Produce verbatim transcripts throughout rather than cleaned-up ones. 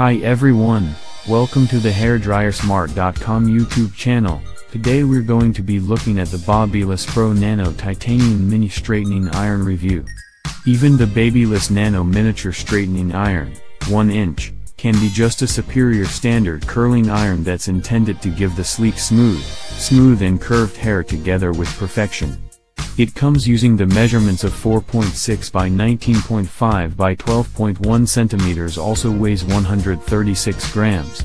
Hi everyone, welcome to the Hairdryer Smart dot com YouTube channel. Today we're going to be looking at the BaByliss Pro Nano Titanium Mini Straightening Iron review. Even the BaByliss Nano Miniature Straightening Iron, one inch, can be just a superior standard curling iron that's intended to give the sleek smooth, smooth and curved hair together with perfection. It comes using the measurements of four point six by nineteen point five by twelve point one centimeters, also weighs one hundred thirty-six grams.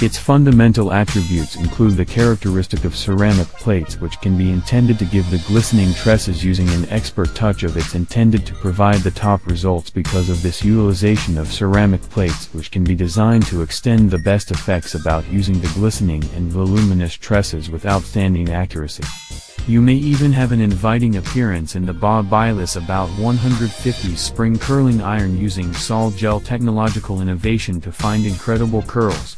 Its fundamental attributes include the characteristic of ceramic plates, which can be intended to give the glistening tresses using an expert touch of its intended to provide the top results because of this utilization of ceramic plates, which can be designed to extend the best effects about using the glistening and voluminous tresses with outstanding accuracy. You may even have an inviting appearance in the BaByliss About one hundred fifty Spring Curling Iron using Sol-gel technological innovation to find incredible curls.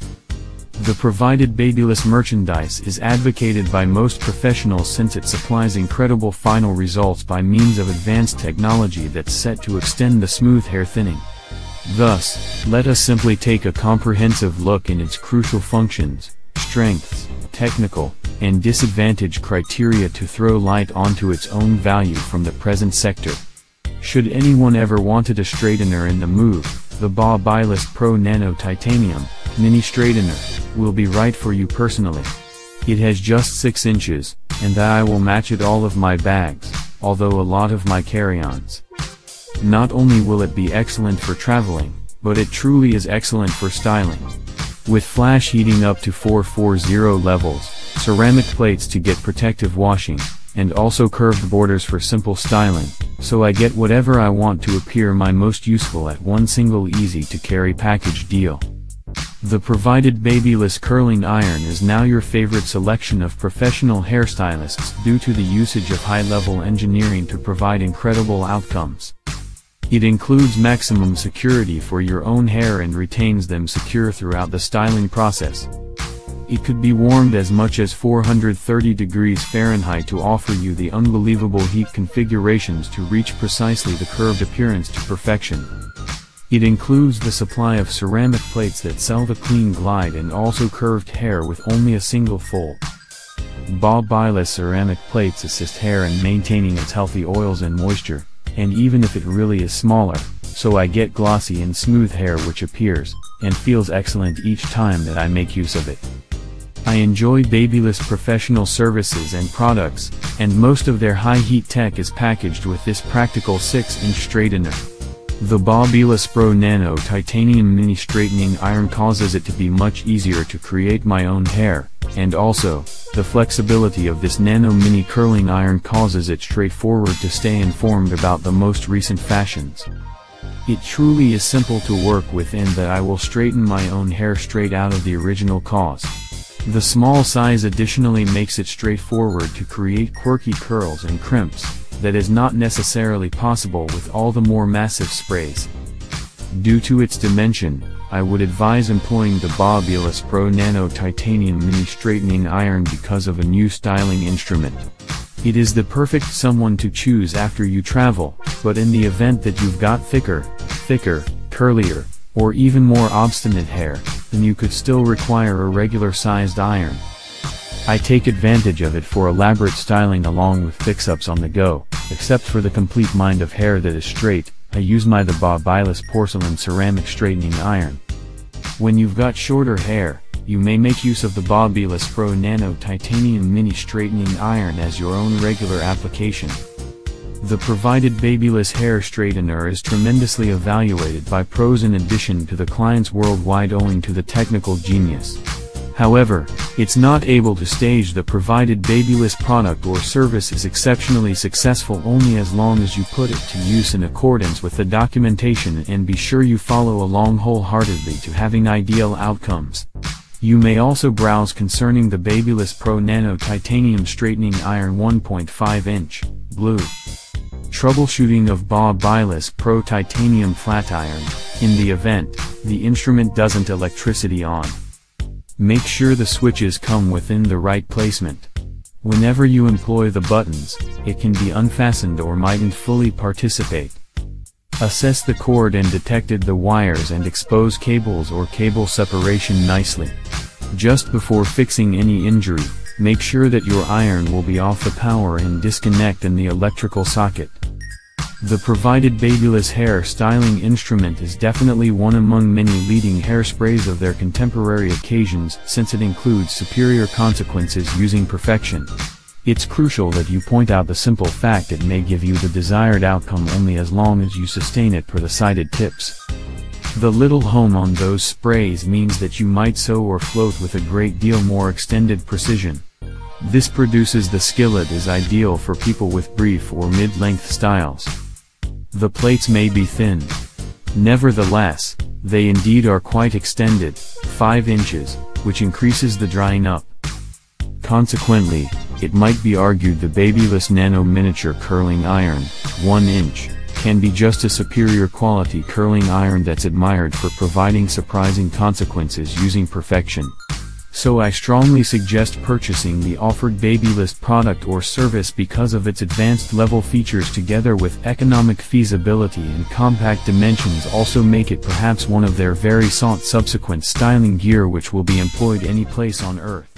The provided BaByliss merchandise is advocated by most professionals since it supplies incredible final results by means of advanced technology that's set to extend the smooth hair thinning. Thus, let us simply take a comprehensive look in its crucial functions, strengths, technical, and disadvantage criteria to throw light onto its own value from the present sector. Should anyone ever wanted a straightener in the move, the BaByliss Pro Nano Titanium Mini Straightener will be right for you personally. It has just six inches, and I will match it all of my bags, although a lot of my carry-ons. Not only will it be excellent for traveling, but it truly is excellent for styling. With flash heating up to four forty levels, ceramic plates to get protective washing, and also curved borders for simple styling, so I get whatever I want to appear my most useful at one single easy to carry package deal. The provided BaByliss curling iron is now your favorite selection of professional hairstylists due to the usage of high-level engineering to provide incredible outcomes. It includes maximum security for your own hair and retains them secure throughout the styling process. It could be warmed as much as four hundred thirty degrees Fahrenheit to offer you the unbelievable heat configurations to reach precisely the curved appearance to perfection. It includes the supply of ceramic plates that sell the clean glide and also curved hair with only a single fold. BaByliss ceramic plates assist hair in maintaining its healthy oils and moisture. And even if it really is smaller, so I get glossy and smooth hair which appears, and feels excellent each time that I make use of it. I enjoy BaByliss professional services and products, and most of their high heat tech is packaged with this practical six inch straightener. The BaByliss Pro Nano Titanium Mini Straightening Iron causes it to be much easier to create my own hair, and also, the flexibility of this Nano Mini Curling Iron causes it straightforward to stay informed about the most recent fashions. It truly is simple to work with, and that I will straighten my own hair straight out of the original cause. The small size additionally makes it straightforward to create quirky curls and crimps. That is not necessarily possible with all the more massive sprays. Due to its dimension, I would advise employing the BaByliss Pro Nano Titanium Mini Straightening Iron because of a new styling instrument. It is the perfect someone to choose after you travel, but in the event that you've got thicker, thicker, curlier, or even more obstinate hair, then you could still require a regular sized iron. I take advantage of it for elaborate styling along with fix-ups on the go, except for the complete mind of hair that is straight, I use my the BaByliss Porcelain Ceramic Straightening Iron. When you've got shorter hair, you may make use of the BaByliss Pro Nano Titanium Mini Straightening Iron as your own regular application. The provided BaByliss hair straightener is tremendously evaluated by pros in addition to the clients worldwide owing to the technical genius. However, it's not able to stage the provided BaByliss product or service is exceptionally successful only as long as you put it to use in accordance with the documentation and be sure you follow along wholeheartedly to having ideal outcomes. You may also browse concerning the BaByliss Pro Nano Titanium Straightening Iron one point five inch, blue. Troubleshooting of BaByliss Pro Titanium Flat Iron, in the event, the instrument doesn't electricity on. Make sure the switches come within the right placement. Whenever you employ the buttons, it can be unfastened or mightn't fully participate. Assess the cord and detected the wires and expose cables or cable separation nicely. Just before fixing any injury, make sure that your iron will be off the power and disconnect in the electrical socket. The provided BaByliss hair styling instrument is definitely one among many leading hairsprays of their contemporary occasions, since it includes superior consequences using perfection. It's crucial that you point out the simple fact it may give you the desired outcome only as long as you sustain it per the cited tips. The little home on those sprays means that you might sew or float with a great deal more extended precision. This produces the skill that is ideal for people with brief or mid-length styles. The plates may be thin. Nevertheless, they indeed are quite extended, five inches, which increases the drying up. Consequently, it might be argued the BaByliss Nano Miniature Curling Iron, one inch, can be just a superior quality curling iron that's admired for providing surprising consequences using perfection. So I strongly suggest purchasing the offered BaByliss product or service because of its advanced level features, together with economic feasibility and compact dimensions, also make it perhaps one of their very sought subsequent styling gear which will be employed any place on earth.